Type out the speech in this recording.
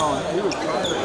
Oh, he was driving.